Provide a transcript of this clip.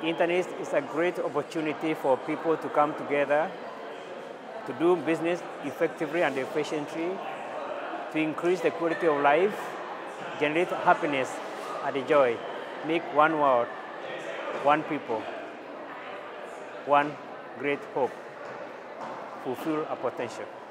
The internet is a great opportunity for people to come together, to do business effectively and efficiently, to increase the quality of life, generate happiness and joy, make one world, one people, one great hope, fulfill our potential.